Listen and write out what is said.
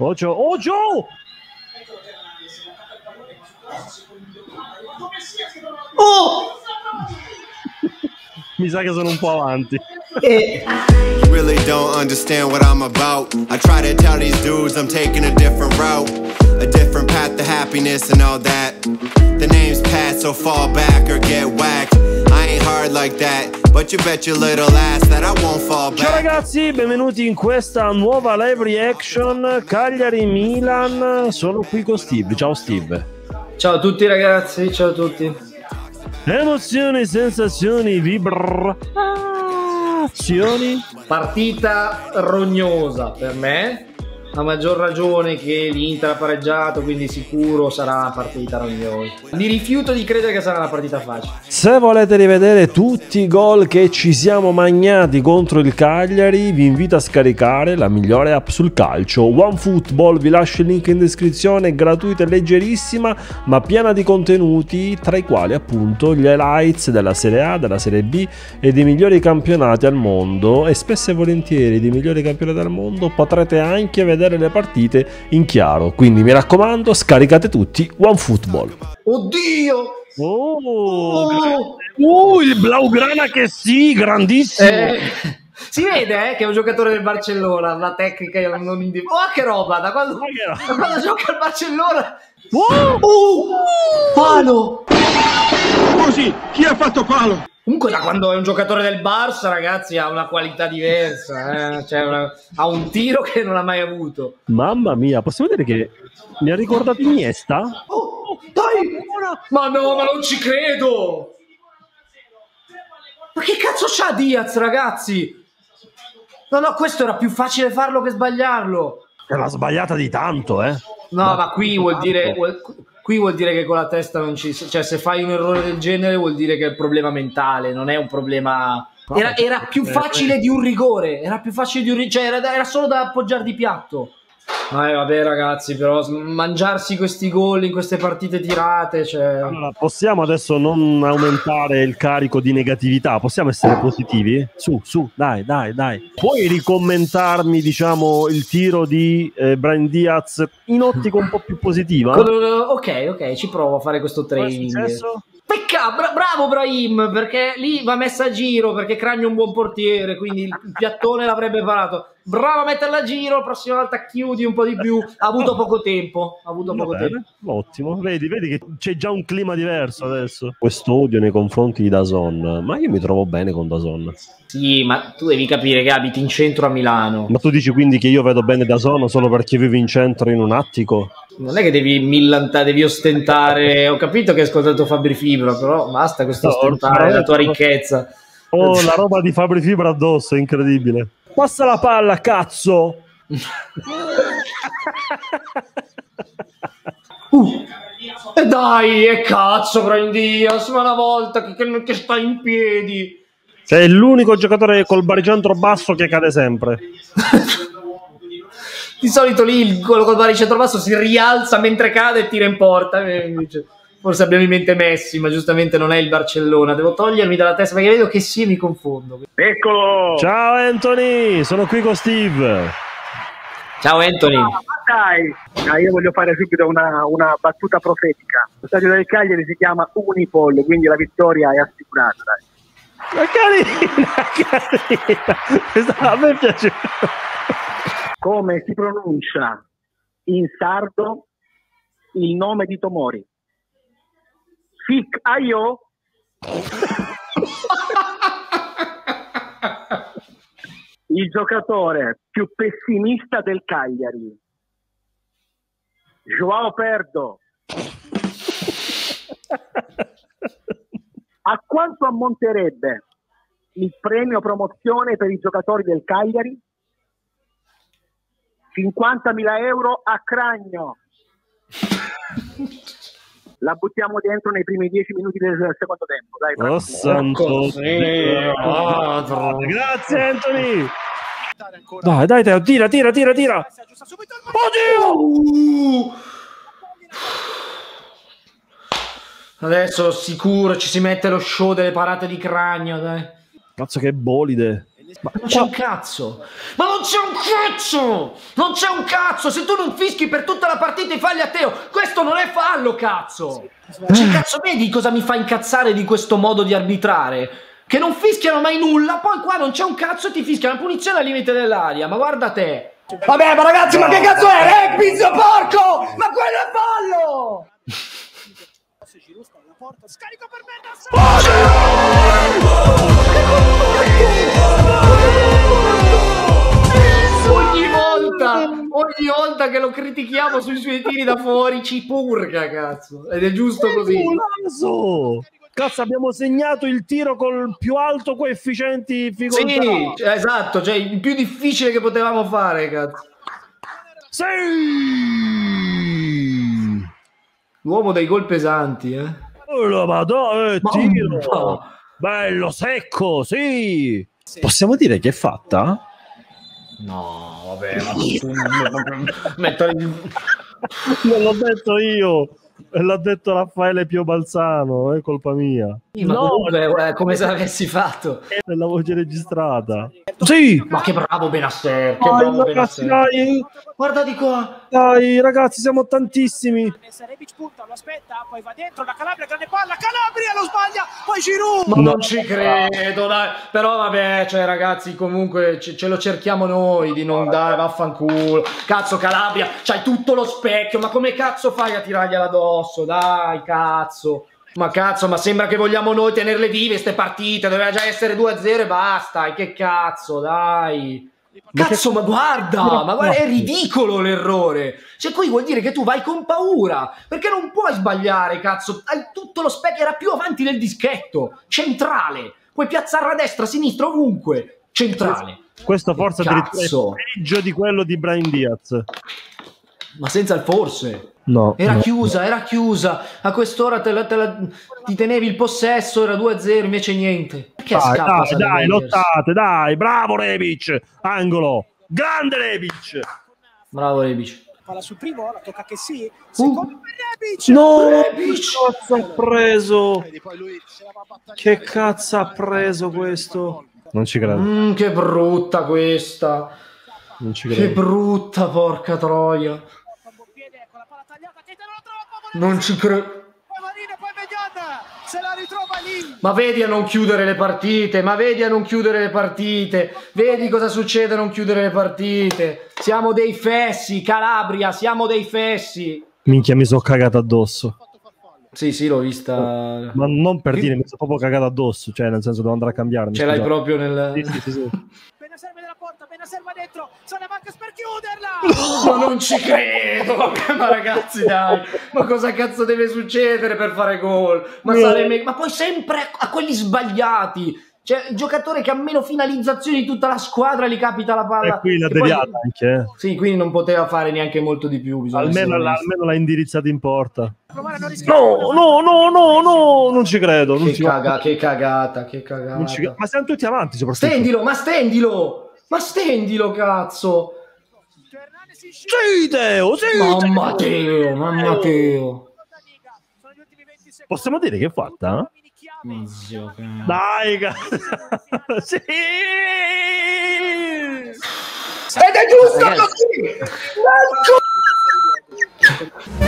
Oh Joe! Oh Joe! Oh! Mi sa che sono un po' avanti. Really don't understand what I'm about. I try to tell these dudes I'm taking a different route, a different path to happiness and all that. The name's Pat, so fall back or get whacked. I ain't hard like that, but you bet your little ass that I won't fall back. Ciao ragazzi, benvenuti in questa nuova live reaction Cagliari Milan. Sono qui con Steve. Ciao Steve. Ciao a tutti ragazzi, ciao a tutti. Emozioni, sensazioni, vibrazioni. Partita rognosa per me, a maggior ragione che l'Inter ha pareggiato, quindi sicuro sarà una partita rognosa. Mi rifiuto di credere che sarà una partita facile. Se volete rivedere tutti i gol che ci siamo magnati contro il Cagliari, vi invito a scaricare la migliore app sul calcio, OneFootball. Vi lascio il link in descrizione, gratuita e leggerissima, ma piena di contenuti, tra i quali appunto gli highlights della Serie A, della Serie B e dei migliori campionati al mondo. E spesso e volentieri dei migliori campionati al mondo potrete anche vedere le partite in chiaro, quindi mi raccomando, scaricate tutti OneFootball. Oddio! Il Blaugrana che sì, grandissimo! Si vede che è un giocatore del Barcellona, la tecnica non individuo. Oh, che roba! Da quando gioca il Barcellona! Palo! Così, chi ha fatto palo? Comunque da quando è un giocatore del Barça, ragazzi, ha una qualità diversa, cioè ha un tiro che non ha mai avuto. Mamma mia, possiamo dire che mi ha ricordato Iniesta? Oh, dai! Ma no, ma non ci credo! Ma che cazzo c'ha Diaz, ragazzi? No, no, questo era più facile farlo che sbagliarlo. È una sbagliata di tanto, eh? No, ma qui vuol dire... Qui vuol dire che con la testa non ci... Cioè, se fai un errore del genere vuol dire che è un problema mentale, non è un problema... Era più facile di un rigore, era più facile di un rigore, cioè era solo da appoggiare di piatto. Vabbè ragazzi, però mangiarsi questi gol in queste partite tirate, cioè... Allora, possiamo adesso non aumentare il carico di negatività, possiamo essere positivi? Su, dai. Puoi ricommentarmi, diciamo, il tiro di Brahim Diaz in ottica un po' più positiva? Ok, ci provo a fare questo training. Peccato, bravo Brahim, perché lì va messa a giro, perché Cragno è un buon portiere, quindi il piattone l'avrebbe parato. Bravo a metterla a giro, la prossima volta chiudi un po' di più. Ha avuto poco tempo, Vabbè, ottimo, vedi che c'è già un clima diverso adesso. Questo odio nei confronti di DAZN, ma io mi trovo bene con DAZN. Sì, ma tu devi capire che abiti in centro a Milano. Ma tu dici quindi che io vedo bene DAZN solo perché vivi in centro in un attico? Non è che devi millantare, devi ostentare. Ho capito che hai ascoltato Fabri Fibra, però basta questo ostentare la tua ricchezza. Oh, la roba di Fabri Fibra addosso, è incredibile. Passa la palla, cazzo! E dai, e cazzo, prendi, ma una volta che sta in piedi. Sei l'unico giocatore col baricentro basso che cade sempre. Di solito lì quello col baricentro basso si rialza mentre cade e tira in porta. Forse abbiamo in mente Messi, ma giustamente non è il Barcellona. Devo togliermi dalla testa perché vedo che sì, mi confondo. Eccolo! Ciao Anthony, sono qui con Steve. Ciao Anthony. Ah, dai. Ah, io voglio fare subito una battuta profetica. Lo stadio del Cagliari si chiama Unipol, quindi la vittoria è assicurata. Dai. Ma carina! Questa a me piace. Come si pronuncia in sardo il nome di Tomori? Fic aio. Il giocatore più pessimista del Cagliari, Joao Pedro. A quanto ammonterebbe il premio promozione per i giocatori del Cagliari? 50.000 euro a Cragno. La buttiamo dentro nei primi 10 minuti del secondo tempo. Dai, oh santo Dio. Grazie Anthony. Dai Teo, tira. Oddio! Adesso sicuro ci si mette lo show delle parate di Cragno, dai. Cazzo che bolide. Ma non c'è un cazzo! Ma non c'è un cazzo! Non c'è un cazzo! Se tu non fischi per tutta la partita i falli a Teo, questo non è fallo, cazzo! Cioè, cazzo, vedi cosa mi fa incazzare di questo modo di arbitrare? Che non fischiano mai nulla, poi qua non c'è un cazzo e ti fischiano una punizione al limite dell'aria, ma guarda te! Vabbè, ma ragazzi, ma che cazzo è? Pizzo porco! Ma quello è fallo! Scarico per Bennacer! Ogni volta che lo critichiamo sui suoi tiri da fuori ci purga, cazzo. Ed è giusto così. Cazzo, abbiamo segnato il tiro col più alto coefficiente di difficoltà. Sì, esatto, cioè il più difficile che potevamo fare, cazzo. Sì! L'uomo dai gol pesanti, eh. Oh, madonna, tiro. No. Bello, secco, sì. Sì. Possiamo dire che è fatta? No, vabbè, ma non l'ho detto io. L'ha detto Raffaele Piobalzano, è colpa mia. No, è come se l'avessi fatto. È la voce registrata. Sì! Ma che bravo Bennacer, che bravo ragazzi, Bennacer. Guarda di qua. Dai ragazzi, siamo tantissimi. Rebic punta, lo aspetta, poi va dentro, la Calabria, grande palla, Calabria lo sbaglia, poi Giroud. Ma non ci credo, dai. Però vabbè, cioè ragazzi, comunque ce lo cerchiamo noi di non dare, vaffanculo. Cazzo Calabria, c'hai tutto lo specchio, ma come cazzo fai a tirargliela addosso? Dai, cazzo. Ma cazzo, ma sembra che vogliamo noi tenerle vive queste partite, doveva già essere 2-0 e basta, e che cazzo, dai. Cazzo, ma guarda, è ridicolo l'errore. Cioè qui vuol dire che tu vai con paura, perché non puoi sbagliare, cazzo. Hai tutto lo specchio, era più avanti del dischetto, centrale. Puoi piazzarla a destra, a sinistra, ovunque, centrale. Questo forse addirittura è peggio di quello di Brahim Diaz. Ma senza il forse. No, era chiusa, a quest'ora ti tenevi il possesso, era 2-0, invece niente. Perché scappa? Dai, lottate, dai, bravo Rebic, angolo, grande Rebic. Bravo Rebic. Palla sul primo, la tocca che sì, secondo Rebic. No, Rebic, cazzo ha preso. Che cazzo ha preso questo? Non ci credo. Che brutta questa. Non ci credo. Che brutta, porca troia. Non ci credo. Ma vedi a non chiudere le partite. Ma vedi a non chiudere le partite. Vedi cosa succede a non chiudere le partite. Siamo dei fessi, Calabria. Siamo dei fessi. Minchia, mi sono cagato addosso. Sì, sì, l'ho vista. Ma non per dire, mi sono proprio cagato addosso. Cioè, nel senso, devo andare a cambiarmi. Ce l'hai proprio nel. Sì. Bennacer della porta, Bennacer va dentro, sono manca per chiuderla! Ma non ci credo, ma ragazzi dai, ma cosa cazzo deve succedere per fare gol? Ma poi sempre a quelli sbagliati, cioè il giocatore che ha meno finalizzazioni di tutta la squadra gli capita la palla. E qui l'ha deviata anche. Sì, quindi non poteva fare neanche molto di più. Almeno l'ha indirizzata in porta. No, non ci credo. Che cagata. Ma siamo tutti avanti, soprattutto. Stendilo, cazzo. Sì, Teo, sì. Mamma Teo. Possiamo dire che è fatta? Dai, cazzo. Sì. Ed è giusto così.